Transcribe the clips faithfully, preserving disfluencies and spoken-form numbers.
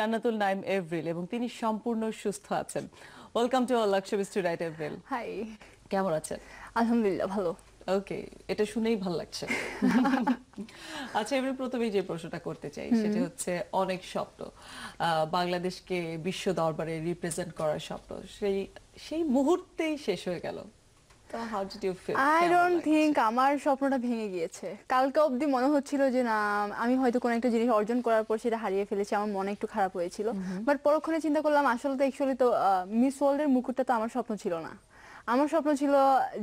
জান্নাতুল নাইম এভরিল এবং তিনি সম্পূর্ণ সুস্থ আছেন। Welcome to our Laksam institute Avril. Hi, কেমন আছেন? আলহামদুলিল্লাহ ভালো। ওকে, এটা শুনেই ভালো লাগছে। আচ্ছা, এবারে প্রথমেই যে প্রশ্নটা করতে চাই সেটা হচ্ছে অনেক স্বপ্ন, বাংলাদেশকে বিশ্ব দরবারে রিপ্রেজেন্ট করার স্বপ্ন, সেই সেই মুহূর্তেই শেষ হয়ে গেল। So how did you feel? I don't think আমার স্বপ্নটা ভেঙে গিয়েছে। কালকে অবধি মনে হচ্ছিল যে না, আমি হয়তো কোন একটা জিনিস অর্জন করার পর সেটা হারিয়ে ফেলেছি, আমার মনে একটু খারাপ হয়েছিল। বাট পরক্ষণে চিন্তা করলাম আসলে তো অ্যাকচুয়ালি তো মিস ওয়ার্ল্ড এর মুকুটটা তো আমার স্বপ্ন ছিল না। আমার স্বপ্ন ছিল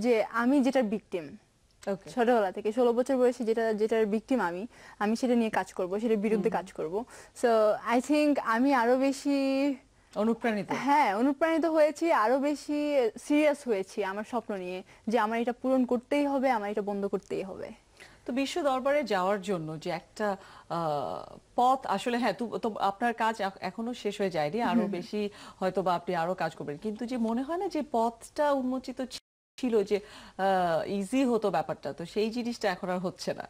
যে আমি যেটার ভিকটিম, ছোটবেলা থেকে ষোলো বছর বয়সে যেটা যেটার ভিকটিম আমি আমি সেটা নিয়ে কাজ করব, সেটার বিরুদ্ধে কাজ করব। সো আই থিঙ্ক আমি আরো বেশি অনুপ্রাণিত, হ্যাঁ অনুপ্রাণিত হয়েছি, আরো বেশি সিরিয়াস হয়েছি আমার স্বপ্ন নিয়ে যে আমার এটা পূরণ করতেই হবে, আমার এটা বন্ধ করতেই হবে। তো বিশ্ব দরবারে যাওয়ার জন্য যে একটা পথ আসলে, হ্যাঁ তো আপনার কাজ এখনো শেষ হয়ে যায়নি, আরো বেশি হয়তো বা আপনি আরো কাজ করবেন, কিন্তু যে মনে হয় না যে পথটা উন্মোচিত ছিল, যে ইজি হতো ব্যাপারটা, তো সেই জিনিসটা এখন আর হচ্ছে না।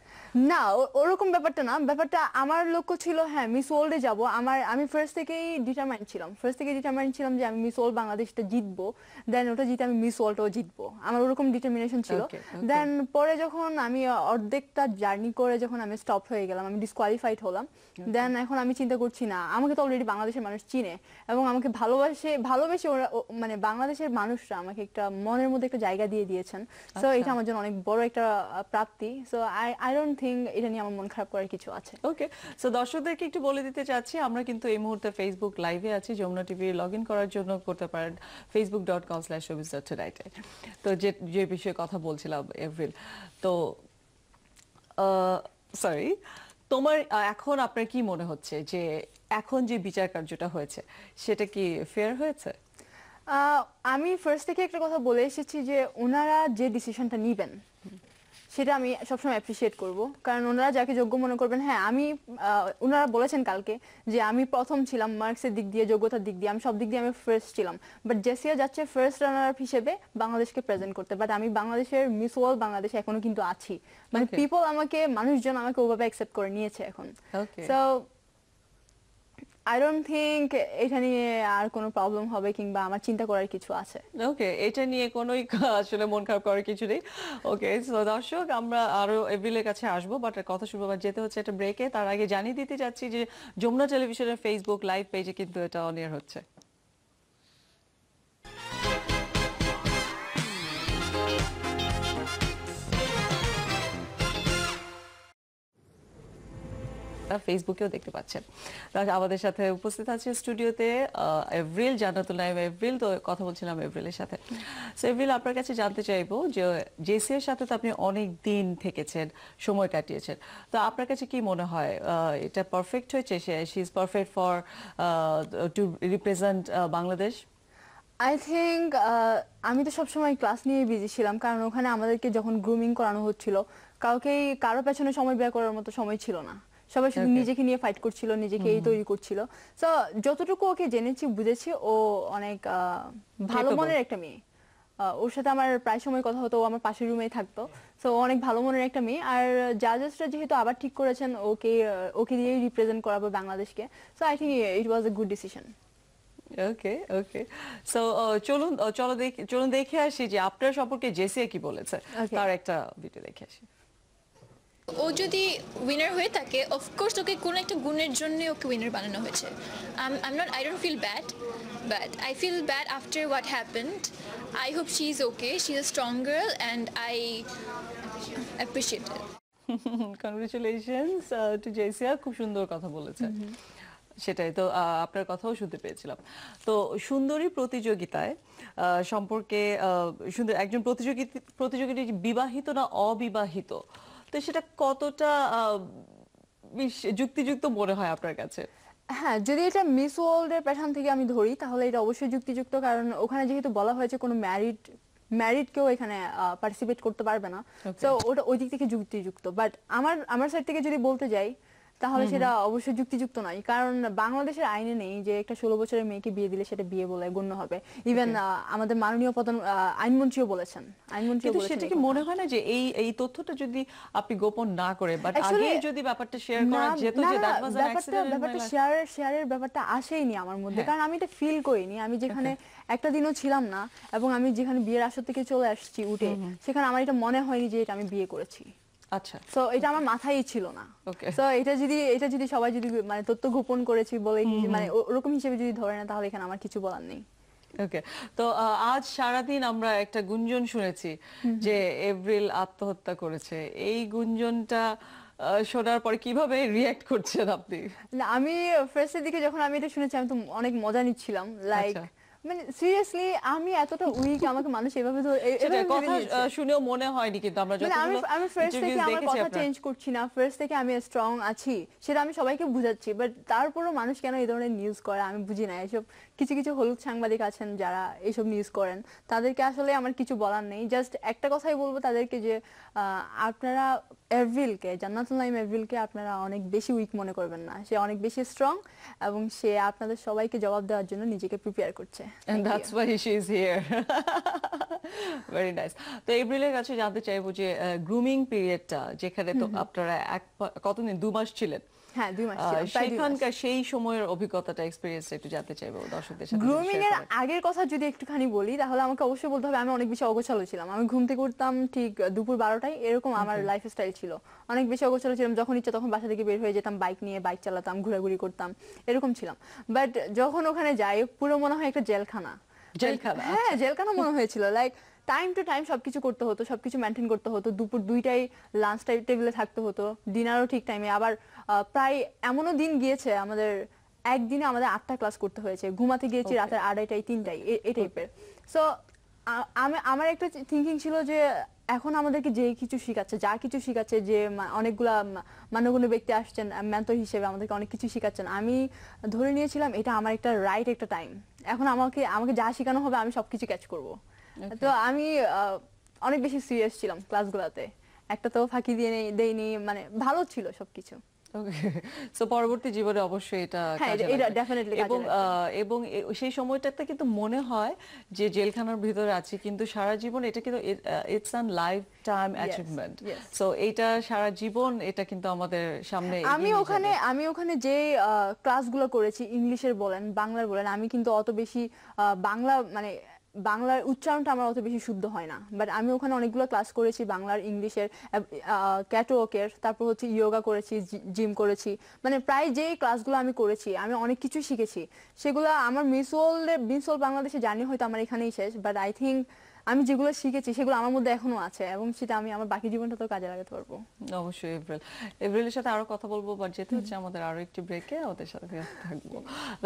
না ওরকম ব্যাপারটা না, ব্যাপারটা আমার লক্ষ্য ছিল হ্যাঁ মিস ওয়ার্ল্ডে যাব। আমার আমি ফার্স্ট থেকেই ডিটারমাইন্ড ছিলাম ফার্স্ট থেকেই ডিটারমাইন্ড ছিলাম যে আমি মিস ওয়ার্ল্ড বাংলাদেশটা জিতবো, দেন ওটা জিতে আমি মিস ওয়ার্ল্ডটাও জিতবো, আমার ওরকম ডিটারমিনেশন ছিল। দেন পরে যখন আমি অর্ধেকটা জার্নি করে যখন আমি স্টপ হয়ে গেলাম, আমি ডিসকোয়ালিফাইড হলাম, দেন এখন আমি চিন্তা করছি না, আমাকে তো অলরেডি বাংলাদেশের মানুষ চিনে এবং আমাকে ভালোবাসে ভালোবেসে ওরা মানে বাংলাদেশের মানুষরা আমাকে একটা মনের মধ্যে একটা জায়গা দিয়ে দিয়েছেন। সো এটা আমার জন্য অনেক বড় একটা প্রাপ্তি। So I I don't think এটা নিয়ে আমার মন খারাপ করার কিছু আছে। ওকে, সো দর্শকদেরকে একটু বলে দিতে চাচ্ছি আমরা কিন্তু এই মুহূর্তে ফেসবুক লাইভে আছি। যমুনা টিভি লগ ইন করার জন্য করতে পারেন Facebook dot com slash showbiz dot today. তো যে যে বিষয়ে কথা বলছিলাম এভরিল, তো সরি, তোমার এখন আপনার কি মনে হচ্ছে যে এখন যে বিচার কার্যটা হয়েছে সেটা কি ফেয়ার হয়েছে? আমি ফার্স্ট থেকে একটা কথা বলে এসেছি যে ওনারা যে ডিসিশনটা নেবেন সেটা আমি সবসময় অ্যাপ্রিসিয়েট করব, কারণ ওনারা যাকে যোগ্য মনে করবেন। হ্যাঁ আমি ওনারা বলেছেন কালকে যে আমি প্রথম ছিলাম মার্কসের দিক দিয়ে, যোগ্যতার দিক দিয়ে, আমি সব দিক দিয়ে আমি ফার্স্ট ছিলাম, বাট জেসিয়া যাচ্ছে ফার্স্ট রানার আপ হিসেবে বাংলাদেশকে প্রেজেন্ট করতে। বাট আমি বাংলাদেশের মিস ওয়ার্ল্ড বাংলাদেশ এখনো কিন্তু আছি, মানে পিপল আমাকে, মানুষজন আমাকে ওভাবে অ্যাকসেপ্ট করে নিয়েছে এখন। সো I don't think এটা নিয়ে আর কোনো প্রবলেম হবে কিংবা আমার চিন্তা করার কিছু আছে। ওকে, এটা নিয়ে কোনো আসলে মন খারাপ করার কিছু নেই। ওকে, সো দর্শক আমরা আরো এভরিলের কাছে আসবো, বাট কথা শুরু আবার যেতে হচ্ছে একটা ব্রেকে। তার আগে জানিয়ে দিতে চাচ্ছি যে যমুনা টেলিভিশনের ফেসবুক লাইভ পেজে কিন্তু এটা অন এয়ার হচ্ছে। ফেসবুকেও দেখতে পাচ্ছেন। আমাদের সাথে উপস্থিত আছে স্টুডিওতে এভরিল, জান্নাতুল নাইম এভরিল। তো কথা বলছিলাম এভরিলের সাথে। সো এভরিল, আপনার কাছে জানতে চাইবো যে জেসিয়ার সাথে তো আপনি অনেক দিন থেকেছেন, সময় কাটিয়েছেন, তো আপনার কাছে কি মনে হয় এটা পারফেক্ট হয়েছে? She is perfect for to represent Bangladesh. I think আমি তো সবসময় ক্লাস নিয়ে বিজি ছিলাম, কারণ ওখানে আমাদেরকে যখন গ্রুমিং করানো হচ্ছিল কাউকেই কারো পেছনে সময় ব্যয় করার মতো সময় ছিল না, সবাই শুধু নিজেকে নিয়ে ফাইট করছিল, নিজেকে এই তৈরি করছিল। সো যতটুকু ওকে জেনেছি বুঝেছি ও অনেক ভালো মনের একটা মেয়ে, ওর সাথে আমার প্রায় সময় কথা হতো, ও আমার পাশের রুমে থাকতো। সো অনেক ভালো মনের একটা মেয়ে, আর জাজেসরা যেহেতু আবার ঠিক করেছেন ওকে ওকে দিয়েই রিপ্রেজেন্ট করাবো বাংলাদেশকে। So I think it was a good decision. Okay okay, so চলুন চলো দেখি চলুন দেখে আসি যে আপনার সম্পর্কে জেসিয়া কি বলেছে, তার একটা ভিডিও দেখে আসি। ও যদি উইনার হয়ে থাকে অফকোর্স ওকে কোনো একটা গুণের জন্য ওকে উইনার বানানো হয়েছে। I am not I don't feel bad, but I feel bad after what happened. I hope she is okay, she is a strong girl and I appreciate it. Congratulations to Jessia, খুব সুন্দর কথা বলেছে। সেটাই তো আপনার কথাও শুনতে পেয়েছিলাম। তো সুন্দরী প্রতিযোগিতায় সম্পর্কে সুন্দর একজন প্রতিযোগী প্রতিযোগীটি বিবাহিত না অবিবাহিত, তো সেটা কতটা যুক্তিযুক্ত মনে হয় আপনার কাছে? হ্যাঁ, যদি এটা মিস ওয়ার্ল্ডের প্যাটার্ন থেকে আমি ধরি তাহলে এটা অবশ্যই যুক্তিযুক্ত, কারণ ওখানে যেহেতু বলা হয়েছে কোনো ম্যারিড ম্যারিড কেউ এখানে পার্টিসিপেট করতে পারবে না। সো ওটা ওই দিক থেকে যুক্তিযুক্ত। বাট আমার আমার সাইড থেকে যদি বলতে যাই তাহলে সেটা অবশ্যই যুক্তিযুক্ত নয় কারণ বাংলাদেশের আইনে নেই যে একটা ষোলো বছরের মেয়েকে বিয়ে দিলে সেটা বিয়ে বলে গণ্য হবে ইভেন আমাদের মাননীয় প্রধান আইনমন্ত্রীও বলেছেন আইনমন্ত্রীও বলেছেন সেটা কি মনে হয় না যে এই এই তথ্যটা যদি আপনি গোপন না করে বাট আগে যদি ব্যাপারটা শেয়ার করা যেত যে দ্যাট ওয়াজ অ্যান অ্যাক্সিডেন্ট ব্যাপারটা শেয়ার শেয়ারের ব্যাপারটা আসেইনি আমার মধ্যে কারণ আমি এটা ফিল করিনি আমি যেখানে একটা দিনও ছিলাম না এবং আমি যেখানে বিয়ের আসর থেকে চলে আসছি উঠে সেখানে আমার এটা মনে হয়নি যে এটা আমি বিয়ে করেছি আচ্ছা সো এটা আমার মাথায়ই ছিল না সো এটা যদি এটা যদি সবাই যদি মানে তথ্য গোপন করেছি বলে মানে এরকম হিসেবে যদি ধরে না তাহলে এখানে আমার কিছু বলার নেই ওকে তো আজ সারা দিন আমরা একটা গুঞ্জন শুনেছি যে এপ্রিল আত্মহত্যা করেছে এই গুঞ্জনটা শোনার পর কিভাবে রিঅ্যাক্ট করছেন আপনি না আমি ফার্স্টের দিকে যখন আমি এটা শুনেছি আমি তো অনেক মজা নিচ্ছিলাম লাইক মানে সিরিয়াসলি আমি এতটা উইক আমাকে মানুষ এভাবে তো এটা কথা শুনেও মনে হয় নি কিন্তু আমরা যখন মানে আমি আমি ফার্স্ট থেকে আমার কথা চেঞ্জ করছি না ফার্স্ট থেকে আমি স্ট্রং আছি সেটা আমি সবাইকে বুঝাচ্ছি বাট তারপরেও মানুষ কেন এই ধরনের নিউজ করে আমি বুঝি না এসব কিছু কিছু হলুদ সাংবাদিক আছেন যারা এইসব নিউজ করেন তাদেরকে আসলে আমার কিছু বলার নেই জাস্ট একটা কথাই বলবো তাদেরকে যে আপনারা এভরিলকে জান্নাতুল নাইম এভরিলকে আপনারা অনেক বেশি উইক মনে করবেন না সে অনেক বেশি স্ট্রং এবং সে আপনাদের সবাইকে জবাব দেওয়ার জন্য নিজেকে প্রিপেয়ার করছে and Thank that's you. why she is here very nice তো এপ্রিলের কাছে জানতে চাইবো যে গ্রুমিং পিরিয়ডটা যেখানে তো আপনারা এক কতদিন দুই মাস ছিলেন হ্যাঁ দুই মাস ছিলেন সেইখানকার সেই সময়ের অভিজ্ঞতাটা এক্সপেরিয়েন্সটা একটু জানতে চাইবো দর্শকদের সাথে গ্রুমিং এর আগের কথা যদি একটুখানি বলি তাহলে আমাকে অবশ্যই বলতে হবে আমি অনেক বেশি অগোছালো ছিলাম আমি ঘুম থেকে উঠতাম ঠিক দুপুর বারোটায় এরকম আমার লাইফস্টাইল ছিল অনেক বেশি অগোছালো ছিলাম যখন ইচ্ছা তখন বাসা থেকে বের হয়ে যেতাম বাইক নিয়ে বাইক চালাতাম ঘোরাঘুরি করতাম এরকম ছিলাম বাট যখন ওখানে যাই পুরো মনে হয় একটা জেলখানা জেলখানা হ্যাঁ জেলখানা মনে হয়েছিল লাইক টাইম টু টাইম সবকিছু করতে হতো সবকিছু মেইনটেইন করতে হতো দুপুর দুইটায় লাঞ্চ টাইম টেবিলে থাকতে হতো ডিনারও ঠিক টাইমে আবার প্রায় এমনও দিন গিয়েছে আমাদের একদিনে আমাদের আটটা ক্লাস করতে হয়েছে ঘুমাতে গিয়েছি রাতের আড়াইটায় তিনটায় এই টাইপের সো আমি আমার একটা থিংকিং ছিল যে এখন আমাদেরকে যে কিছু শেখাচ্ছে যা কিছু শেখাচ্ছে যে অনেকগুলা মানগণ্য ব্যক্তি আসছেন মেন্টর হিসেবে আমাদেরকে অনেক কিছু শেখাচ্ছেন আমি ধরে নিয়েছিলাম এটা আমার একটা রাইট একটা টাইম এখন আমাকে আমাকে যা শেখানো হবে আমি সবকিছু ক্যাচ করবো তো আমি অনেক বেশি সিরিয়াস ছিলাম ক্লাসগুলোতে একটা তো ফাঁকি দিয়ে দেইনি মানে ভালো ছিল সবকিছু সো পরবর্তী জীবনে অবশ্যই এটা এবং এবং সেই সময়টাতে কিন্তু মনে হয় যে জেলখানার ভিতরে আছি কিন্তু সারা জীবন এটা কিন্তু it's an life time achievement so এটা সারা জীবন এটা কিন্তু আমাদের সামনে আমি ওখানে আমি ওখানে যে ক্লাসগুলো করেছি ইংলিশের বলেন বাংলার বলেন আমি কিন্তু অত বেশি বাংলা মানে বাংলার উচ্চারণটা আমার অত বেশি শুদ্ধ হয় না বাট আমি ওখানে অনেকগুলো ক্লাস করেছি বাংলার ইংলিশের ক্যাটওয়াকের তারপর হচ্ছে ইয়োগা করেছি জিম করেছি মানে প্রায় যেই ক্লাসগুলো আমি করেছি আমি অনেক কিছু শিখেছি সেগুলো আমার মিস ওয়ার্ল্ড মিস ওয়ার্ল্ড বাংলাদেশে জানি হয়তো আমার এখানেই শেষ বাট আই থিঙ্ক আমি যেগুলো শিখেছি সেগুলো আমার মধ্যে এখনো আছে এবং সেটা আমি আমার বাকি জীবনটা তো কাজে লাগাতে পারবো অবশ্যই এপ্রিল এপ্রিলের সাথে আরো কথা বলবো বাট যেতে হচ্ছে আমাদের আরো একটি ব্রেকে ওদের সাথে থাকবো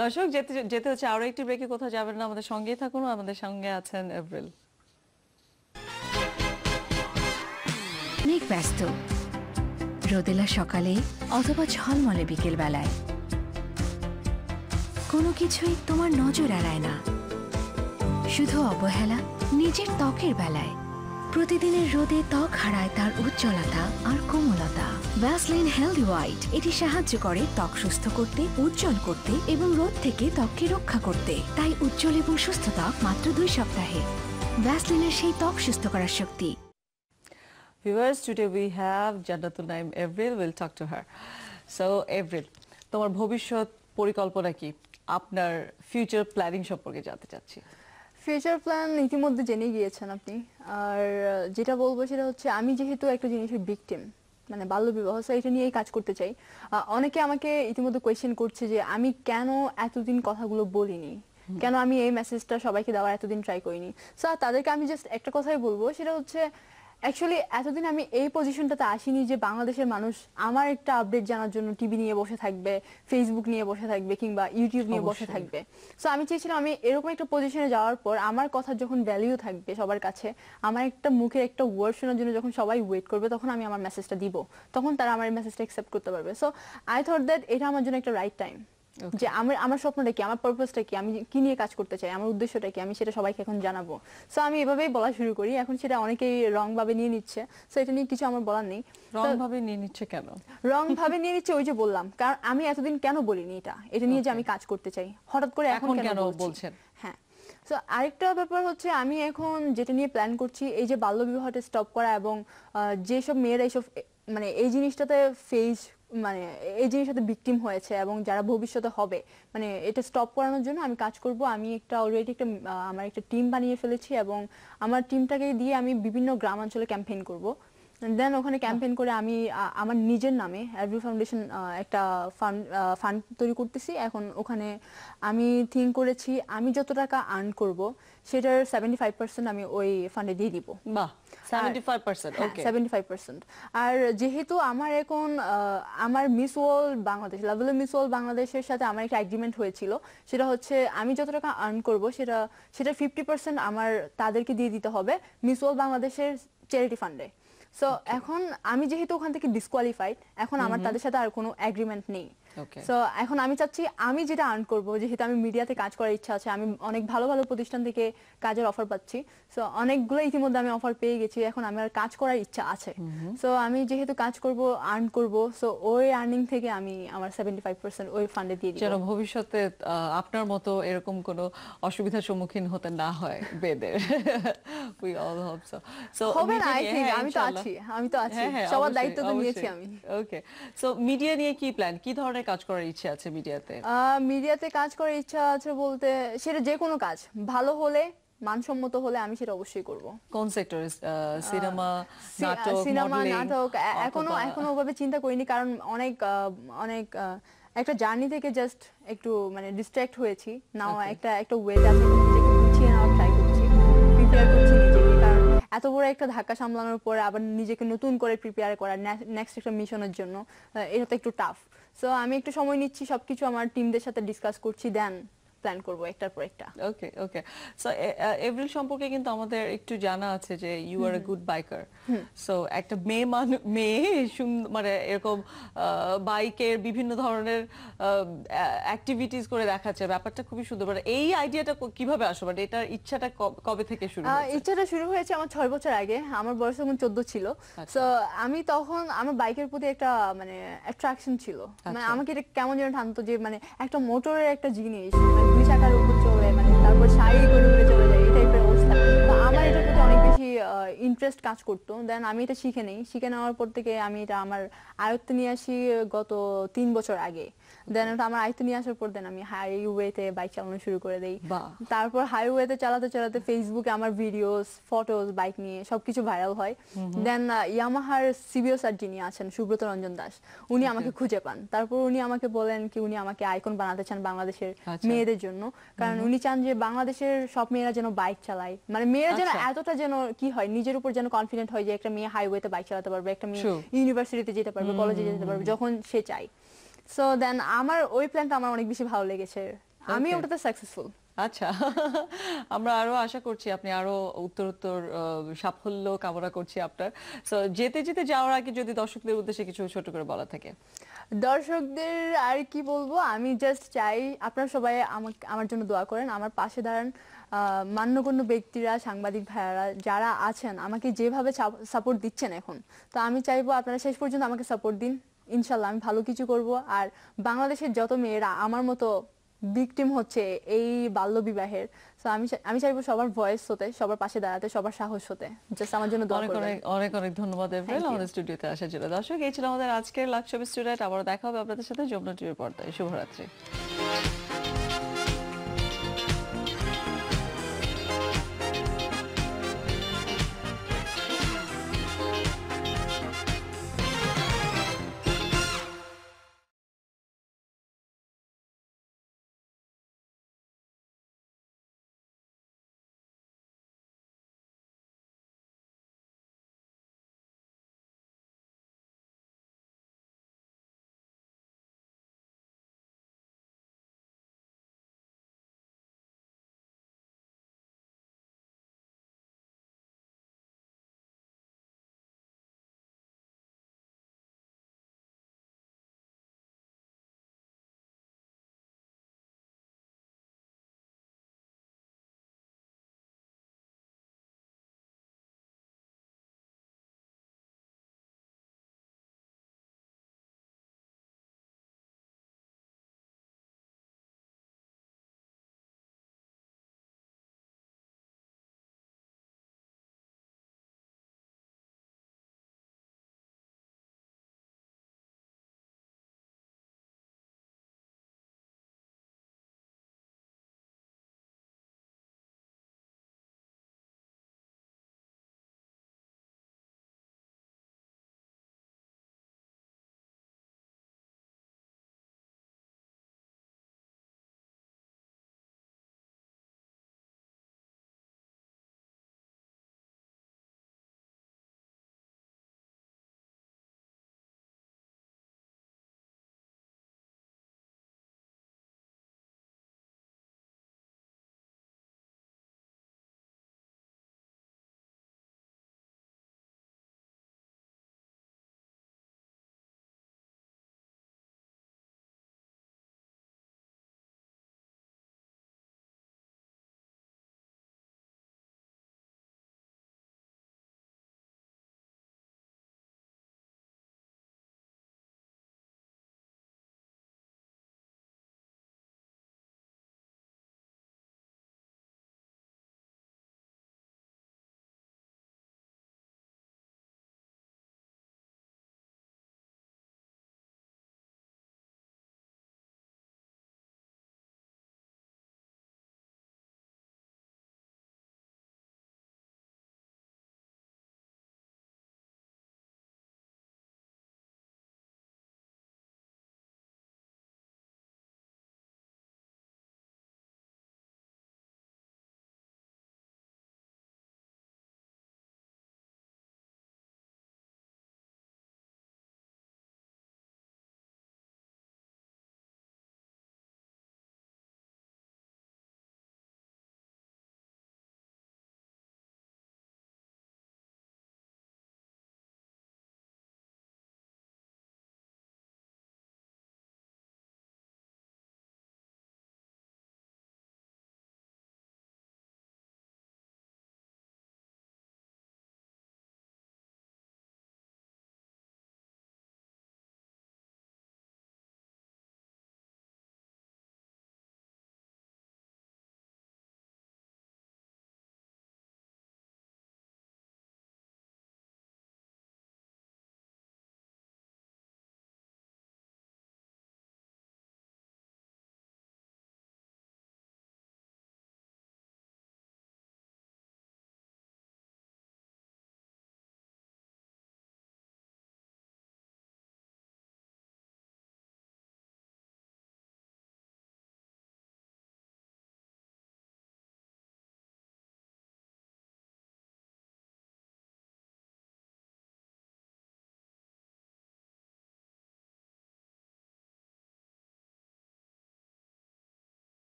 দর্শক যেতে যেতে হচ্ছে আরো একটি ব্রেকে কোথাও যাবেন না আমাদের সঙ্গেই থাকুন আমাদের সঙ্গে আছেন এপ্রিল অনেক ব্যস্ত রোদেলা সকালে অথবা ঝলমলে বিকেল বেলায় কোনো কিছুই তোমার নজর এড়ায় না শুধু অবহেলা নিজের ত্বকের বেলায় প্রতিদিনের রোদে ত্বক হারায় তার উজ্জ্বলতা আর কোমলতা ভ্যাসলিন হেলদি হোয়াইট এটি সাহায্য করে ত্বক সুস্থ করতে উজ্জ্বল করতে এবং রোদ থেকে ত্বককে রক্ষা করতে তাই উজ্জ্বল এবং সুস্থ ত্বক মাত্র দুই সপ্তাহে ভ্যাসলিনের সেই ত্বক সুস্থ করার শক্তি viewers today we have Jannatul Naim Avril will talk to her so Avril তোমার ভবিষ্যৎ পরিকল্পনা কি আপনার ফিউচার প্ল্যানিং সম্পর্কে জানতে চাচ্ছি ফিউচার প্ল্যান ইতিমধ্যে জেনে গিয়েছেন আপনি আর যেটা বলবো সেটা হচ্ছে আমি যেহেতু একটা জিনিসের ভিকটিম মানে বাল্যবিবাহ সো এটা নিয়েই কাজ করতে চাই অনেকে আমাকে ইতিমধ্যে কোয়েশ্চেন করছে যে আমি কেন এতদিন কথাগুলো বলিনি কেন আমি এই মেসেজটা সবাইকে দেওয়ার এতদিন ট্রাই করিনি সো তাদেরকে আমি জাস্ট একটা কথাই বলবো সেটা হচ্ছে অ্যাকচুয়ালি এতদিন আমি এই পজিশনটাতে আসিনি যে বাংলাদেশের মানুষ আমার একটা আপডেট জানার জন্য টিভি নিয়ে বসে থাকবে ফেসবুক নিয়ে বসে থাকবে কিংবা ইউটিউব নিয়ে বসে থাকবে সো আমি চেয়েছিলাম আমি এরকম একটা পজিশনে যাওয়ার পর আমার কথা যখন ভ্যালিউ থাকবে সবার কাছে আমার একটা মুখের একটা ওয়ার্ড শোনার জন্য যখন সবাই ওয়েট করবে তখন আমি আমার মেসেজটা দিব তখন তারা আমার মেসেজটা অ্যাকসেপ্ট করতে পারবে সো আই থট দ্যাট এটা আমার জন্য একটা রাইট টাইম যে আমার আমার স্বপ্নটা কি, আমার পারপাসটা কি, আমি কি নিয়ে কাজ করতে চাই, আমার উদ্দেশ্যটা কি, আমি সেটা সবাইকে এখন জানাবো। সো আমি এভাবেই বলা শুরু করি। এখন সেটা অনেকেই রং ভাবে নিয়ে নিচ্ছে, সো এটা নিয়ে কিছু আমার বলার নেই। রং ভাবে নিয়ে নিচ্ছে কেন? রং ভাবে নিয়ে নিচ্ছে ওই যে বললাম, কারণ আমি এতদিন কেন বলিনি এটা, এটা নিয়ে যে আমি কাজ করতে চাই, হঠাৎ করে এখন কেন বলছেন। হ্যাঁ, সো আরেকটা ব্যাপার হচ্ছে আমি এখন যেটা নিয়ে প্ল্যান করছি, এই যে বাল্যবিবাহটা স্টপ করা এবং যেসব মেয়েরা এইসব মানে এই জিনিসটাতে ফেজ মানে এই জিনিসটাতে ভিকটিম হয়েছে এবং যারা ভবিষ্যতে হবে, মানে এটা স্টপ করানোর জন্য আমি কাজ করব। আমি একটা অলরেডি একটা আমার একটা টিম বানিয়ে ফেলেছি এবং আমার টিমটাকে দিয়ে আমি বিভিন্ন গ্রামাঞ্চলে ক্যাম্পেইন করব। দেন ওখানে ক্যাম্পেইন করে আমি আমার নিজের নামে অ্যাডভি ফাউন্ডেশন একটা ফান্ড ফান্ড তৈরি করতেছি। এখন ওখানে আমি থিঙ্ক করেছি আমি যত টাকা আর্ন করব সেটার সেভেন্টি ফাইভ পার্সেন্ট আমি ওই ফান্ডে দিয়ে দিব। বাহ, সেভেন্টি ফাইভ পার্সেন্ট। আর যেহেতু আমার এখন আমার মিস ওয়ার্ল্ড বাংলাদেশ লেভেলে মিস ওয়ার্ল্ড বাংলাদেশের সাথে আমার একটা এগ্রিমেন্ট হয়েছিল, সেটা হচ্ছে আমি যত টাকা আর্ন করব সেটা সেটা ফিফটি পার্সেন্ট আমার তাদেরকে দিয়ে দিতে হবে মিস ওয়ার্ল্ড বাংলাদেশের চ্যারিটি ফান্ডে। সো এখন আমি যেহেতু ওখান থেকে ডিসকোয়ালিফাইড, এখন আমার তাদের সাথে আর কোনো এগ্রিমেন্ট নেই। সো এখন আমি চাচ্ছি আমি যেটা আর্ন করবো, যেহেতু আমি মিডিয়াতে কাজ করার ইচ্ছা আছে, আমি অনেক ভালো ভালো প্রতিষ্ঠান থেকে কাজের অফার পাচ্ছি। সো অনেকগুলো ইতিমধ্যে আমি অফার পেয়ে গেছি, এখন আমার কাজ করার ইচ্ছা আছে। সো আমি যেহেতু কাজ করব, আর্ন করব, সো ওই আর্নিং থেকে আমি আমার সেভেন্টি ফাইভ পার্সেন্ট ওই ফান্ডে দিয়ে দিই, যেন ভবিষ্যতে আপনার মতো এরকম কোনো অসুবিধার সম্মুখীন হতে না হয় বেদের। We all hope so. So হবে না, আই থিংক আমি তো আছি, আমি তো আছি, সবার দায়িত্ব তো নিয়েছি আমি। ওকে, সো মিডিয়া নিয়ে কি প্ল্যান, কি ধরনের কাজ করার ইচ্ছা আছে মিডিয়াতে? মিডিয়াতে কাজ করার ইচ্ছা আছে বলতে সেটা যে কোনো কাজ ভালো হলে, মানসম্মত হলে আমি সেটা অবশ্যই করব। কোন সেক্টরে? সিনেমা, নাটক, সিনেমা নাটক এখনো এখনো ওভাবে চিন্তা করিনি, কারণ অনেক অনেক একটা জার্নি থেকে জাস্ট একটু মানে ডিস্ট্র্যাক্ট হয়েছি। নাও একটা একটা ওয়েট আছে, নিজেকে গুছিয়ে নাও, ট্রাই করছি, প্রিপেয়ার করছি নিজেকে, কারণ এত বড় একটা ধাক্কা সামলানোর পরে আবার নিজেকে নতুন করে প্রিপেয়ার করা নেক্সট একটা মিশনের জন্য, এটা তো একটু টাফ। সো আমি একটু সময় নিচ্ছি, সবকিছু আমার টিমদের সাথে ডিসকাস করছি, দেন প্ল্যান করব একটার পর একটা। ওকে ওকে সো এভরিল সম্পর্কে কিন্তু আমাদের একটু জানা আছে যে you are a good biker. So একটা মেয়ে মেয়ে মানে এরকম বাইকের বিভিন্ন ধরনের অ্যাক্টিভিটিস করে দেখাচ্ছে, ব্যাপারটা খুবই সুন্দর। মানে এই আইডিয়াটা কিভাবে আসলো, মানে এটার ইচ্ছাটা কবে থেকে শুরু হয়েছে? ইচ্ছাটা শুরু হয়েছে আমার ছয় বছর আগে, আমার বয়স তখন চোদ্দ ছিল। সো আমি তখন আমার বাইকের প্রতি একটা মানে অ্যাট্রাকশন ছিল, মানে আমাকে এটা কেমন যেন টানতো যে মানে একটা মোটরের একটা জিনিস দুই চাকার উপর চলে, মানে তারপর সারি করে উড়ে চলে যায়, এই টাইপের অবস্থা। তো আমার এটার প্রতি অনেক বেশি ইন্টারেস্ট কাজ করতো। দেন আমি এটা শিখে নেই, শিখে নেওয়ার পর থেকে আমি এটা আমার আয়ত্তে নিয়ে আসি গত তিন বছর আগে। দেন ওটা আমার আয়ত্তে নিয়ে আসার পর দেন আমি হাইওয়েতে বাইক চালানো শুরু করে দেই। তারপর হাইওয়েতে চালাতে চালাতে ফেসবুকে আমার ভিডিওস, ফটোস বাইক নিয়ে সবকিছু ভাইরাল হয়। দেন ইয়ামাহার সিবিও স্যার যিনি আছেন, সুব্রত রঞ্জন দাস, উনি আমাকে খুঁজে পান। তারপর উনি আমাকে বলেন কি উনি আমাকে আইকন বানাতে চান বাংলাদেশের মেয়েদের জন্য, কারণ উনি চান যে বাংলাদেশের সব মেয়েরা যেন বাইক চালায়, মানে মেয়েরা যেন এতটা যেন কি হয় নিজের উপর যেন কনফিডেন্ট হয় যে একটা মেয়ে হাইওয়েতে বাইক চালাতে পারবে, একটা মেয়ে ইউনিভার্সিটিতে যেতে পারবে, কলেজে যেতে পারবে যখন সে চায়। সো দেন আমার ওই প্ল্যানটা আমার অনেক বেশি ভালো লেগেছে, আমি ওটাতে সাকসেসফুল। আচ্ছা, আমরা আরো আশা করছি আপনি আরো উত্তরোত্তর সাফল্য কামনা করছি আপনার। সো যেতে যেতে যাওয়ার আগে যদি দর্শকদের উদ্দেশ্যে কিছু ছোট করে বলা থাকে। দর্শকদের আর কি বলবো, আমি জাস্ট চাই আপনারা সবাই আমাকে আমার জন্য দোয়া করেন, আমার পাশে দাঁড়ান। মান্যগণ্য ব্যক্তিরা, সাংবাদিক ভাইয়ারা যারা আছেন আমাকে যেভাবে সাপোর্ট দিচ্ছেন এখন, তো আমি চাইবো আপনারা শেষ পর্যন্ত আমাকে সাপোর্ট দিন, ইনশাল্লাহ আমি ভালো কিছু করব। আর বাংলাদেশের যত মেয়েরা আমার মতো ভিকটিম হচ্ছে এই বাল্যবিবাহের, সো আমি আমি চাইবো সবার ভয়েস হতে, সবার পাশে দাঁড়াতে, সবার সাহস হতে। জাস্ট আমার জন্য দোয়া করবেন। অনেক অনেক ধন্যবাদ এভরিওয়ান আমাদের স্টুডিওতে আসার জন্য। দর্শক, এই ছিল আমাদের আজকের লাকসাম স্টুডিওতে। আবার দেখা হবে আপনাদের সাথে যমুনা টিভির পর্দায়। শুভরাত্রি।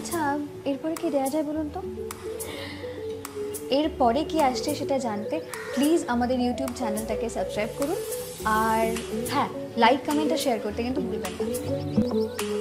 আচ্ছা এরপরে কি দেয়া যায় বলুন তো? এরপরে কি আসছে সেটা জানতে প্লিজ আমাদের ইউটিউব চ্যানেলটাকে সাবস্ক্রাইব করুন আর হ্যাঁ লাইক কমেন্ট আর শেয়ার করতে কিন্তু ভুলবেন না।